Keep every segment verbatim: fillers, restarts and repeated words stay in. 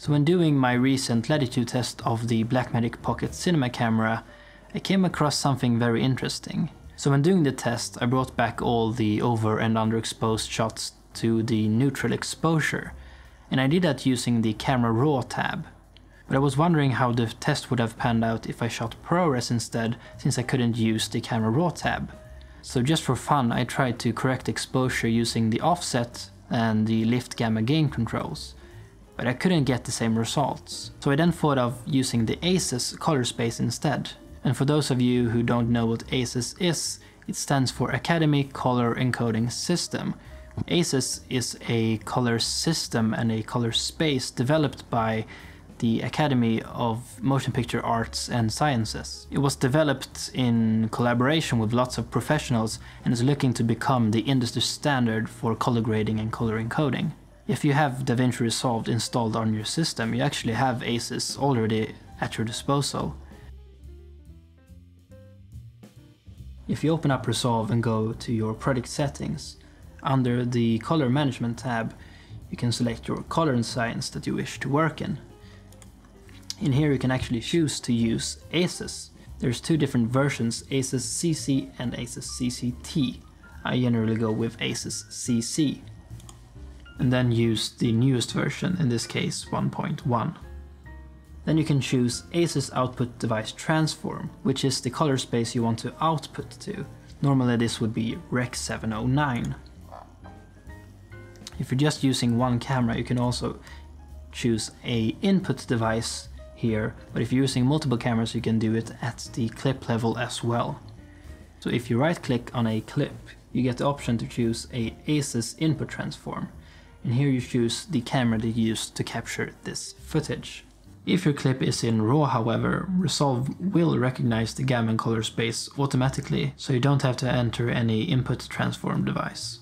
So when doing my recent latitude test of the Blackmagic Pocket Cinema Camera, I came across something very interesting. So when doing the test, I brought back all the over and underexposed shots to the neutral exposure, and I did that using the Camera Raw tab. But I was wondering how the test would have panned out if I shot ProRes instead, since I couldn't use the Camera Raw tab. So just for fun, I tried to correct exposure using the offset and the lift gamma gain controls, but I couldn't get the same results. So I then thought of using the ACES color space instead. And for those of you who don't know what ACES is, it stands for Academy Color Encoding System. ACES is a color system and a color space developed by the Academy of Motion Picture Arts and Sciences. It was developed in collaboration with lots of professionals and is looking to become the industry standard for color grading and color encoding. If you have DaVinci Resolve installed on your system, you actually have ACES already at your disposal. If you open up Resolve and go to your product settings, under the Color Management tab, you can select your color and science that you wish to work in. In here you can actually choose to use ACES. There's two different versions, ACES C C and ACES C C T. I generally go with ACES C C. And then use the newest version, in this case one point one. Then you can choose ACES Output Device Transform, which is the color space you want to output to. Normally this would be Rec seven oh nine. If you're just using one camera, you can also choose a input device here, but if you're using multiple cameras you can do it at the clip level as well. So if you right click on a clip, you get the option to choose a ACES Input Transform, and here you choose the camera that you used to capture this footage. If your clip is in RAW however, Resolve will recognize the gamma and color space automatically, so you don't have to enter any input transform device.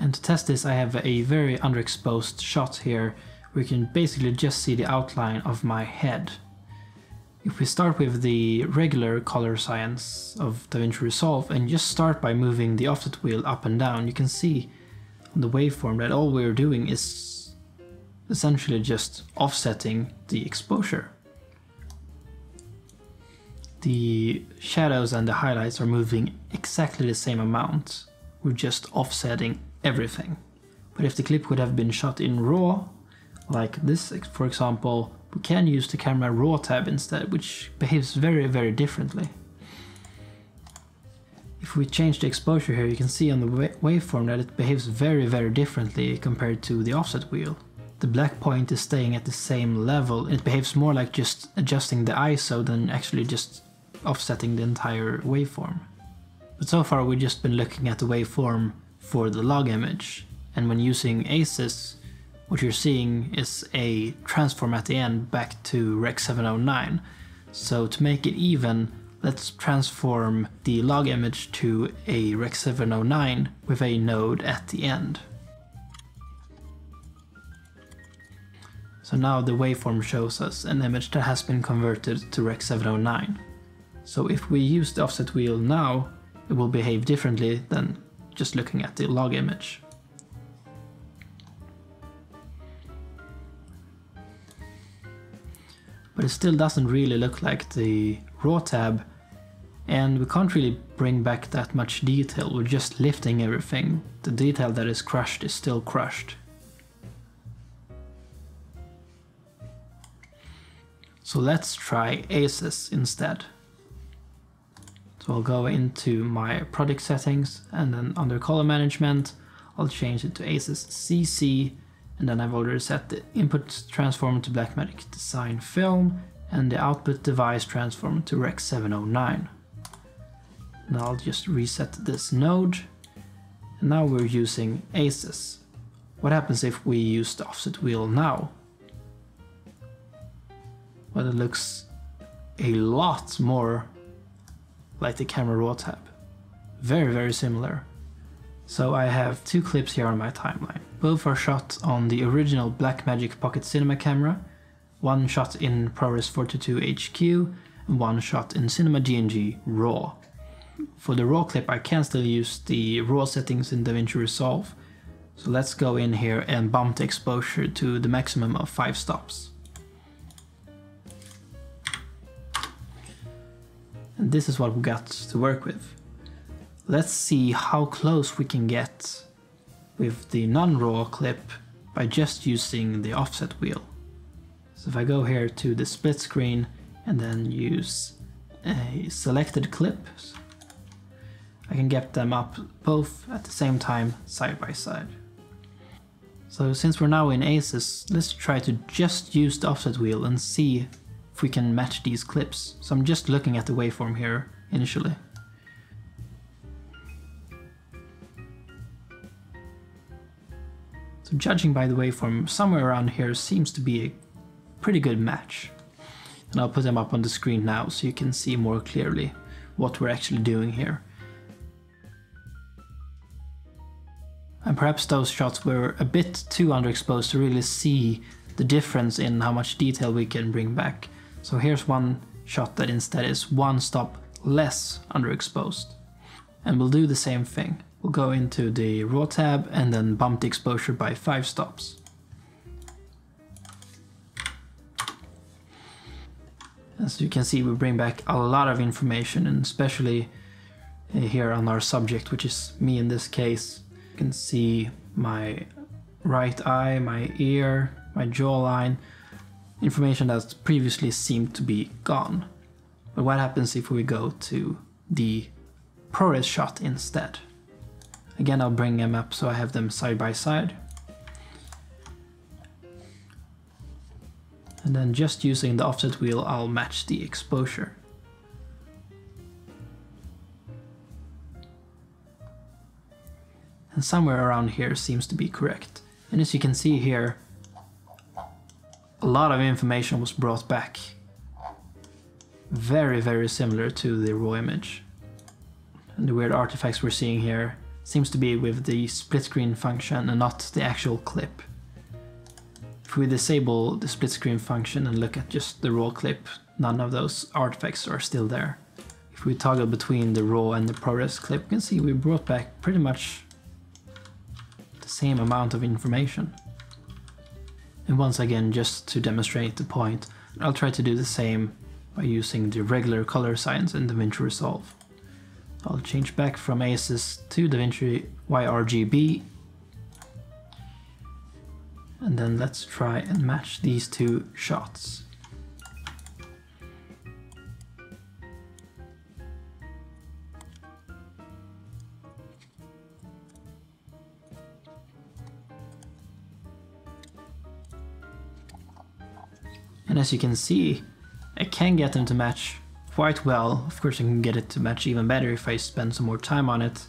And to test this I have a very underexposed shot here. We can basically just see the outline of my head. If we start with the regular color science of DaVinci Resolve and just start by moving the offset wheel up and down, you can see on the waveform that all we're doing is essentially just offsetting the exposure. The shadows and the highlights are moving exactly the same amount. We're just offsetting everything. But if the clip would have been shot in RAW, like this for example, we can use the Camera Raw tab instead, which behaves very very differently. If we change the exposure here, you can see on the wa waveform that it behaves very very differently compared to the offset wheel. The black point is staying at the same level. It behaves more like just adjusting the I S O than actually just offsetting the entire waveform. But so far we've just been looking at the waveform for the log image, and when using ACES, what you're seeing is a transform at the end back to Rec seven oh nine. So to make it even, let's transform the log image to a Rec seven oh nine with a node at the end. So now the waveform shows us an image that has been converted to Rec seven oh nine. So if we use the offset wheel now, it will behave differently than just looking at the log image. But it still doesn't really look like the RAW tab, and we can't really bring back that much detail. We're just lifting everything. The detail that is crushed is still crushed. So let's try ACES instead. So I'll go into my product settings, and then under color management I'll change it to ACES C C. And then I've already set the input transform to Blackmagic Design Film and the output device transform to Rec seven oh nine. Now I'll just reset this node. And now we're using ACES. What happens if we use the offset wheel now? Well, it looks a lot more like the Camera Raw tab. Very, very similar. So I have two clips here on my timeline. Both are shot on the original Blackmagic Pocket Cinema Camera, one shot in ProRes forty-two H Q and one shot in Cinema D N G RAW. For the RAW clip I can still use the RAW settings in DaVinci Resolve, So let's go in here and bump the exposure to the maximum of five stops. And this is what we got to work with. Let's see how close we can get with the non-raw clip by just using the offset wheel. So if I go here to the split screen and then use a selected clips, I can get them up both at the same time, side by side. So since we're now in ACES, let's try to just use the offset wheel and see if we can match these clips. So I'm just looking at the waveform here initially. So judging by the waveform, somewhere around here seems to be a pretty good match. And I'll put them up on the screen now so you can see more clearly what we're actually doing here. And perhaps those shots were a bit too underexposed to really see the difference in how much detail we can bring back. So here's one shot that instead is one stop less underexposed. And we'll do the same thing. We'll go into the raw tab and then bump the exposure by five stops. As you can see, we bring back a lot of information, and especially here on our subject, which is me in this case. You can see my right eye, my ear, my jawline, information that previously seemed to be gone. But what happens if we go to the ProRes shot instead? Again, I'll bring them up so I have them side by side. And then just using the offset wheel, I'll match the exposure. And somewhere around here seems to be correct. And as you can see here, a lot of information was brought back. Very, very similar to the raw image. And the weird artifacts we're seeing here seems to be with the split screen function and not the actual clip. If we disable the split screen function and look at just the raw clip, none of those artifacts are still there. If we toggle between the raw and the ProRes clip, you can see we brought back pretty much the same amount of information. And once again, just to demonstrate the point, I'll try to do the same by using the regular color science in DaVinci Resolve. I'll change back from ACES to DaVinci Y R G B. And then let's try and match these two shots. And as you can see, I can get them to match quite well. Of course, I can get it to match even better if I spend some more time on it.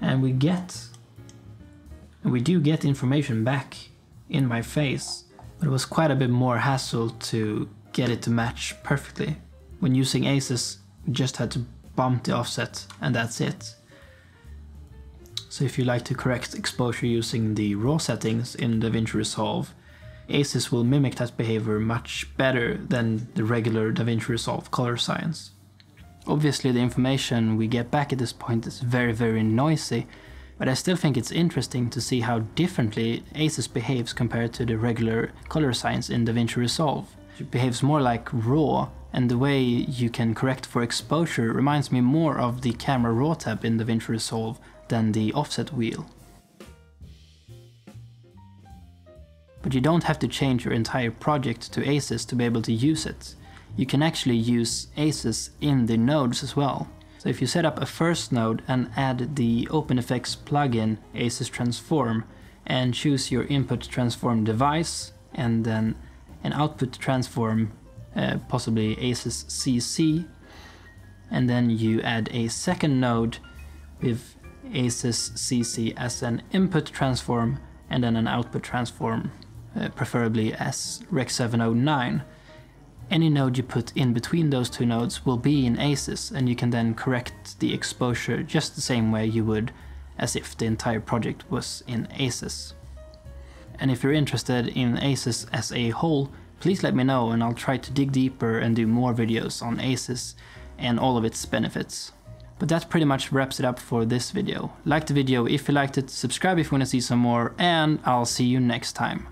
And we get We do get information back in my face, but it was quite a bit more hassle to get it to match perfectly. When using ACES, we just had to bump the offset and that's it. So if you like to correct exposure using the raw settings in DaVinci Resolve, ACES will mimic that behavior much better than the regular DaVinci Resolve color science. Obviously, the information we get back at this point is very, very noisy, but I still think it's interesting to see how differently ACES behaves compared to the regular color science in DaVinci Resolve. It behaves more like raw, and the way you can correct for exposure reminds me more of the Camera Raw tab in DaVinci Resolve than the offset wheel. But you don't have to change your entire project to ACES to be able to use it. You can actually use ACES in the nodes as well. So if you set up a first node and add the OpenFX plugin ACES Transform and choose your Input Transform device and then an Output Transform, uh, possibly ACES C C, and then you add a second node with ACES C C as an Input Transform and then an Output Transform, uh, preferably as Rec seven oh nine. Any node you put in between those two nodes will be in ACES, and you can then correct the exposure just the same way you would as if the entire project was in ACES. And if you're interested in ACES as a whole, please let me know and I'll try to dig deeper and do more videos on ACES and all of its benefits. But that pretty much wraps it up for this video. Like the video if you liked it, subscribe if you want to see some more, and I'll see you next time.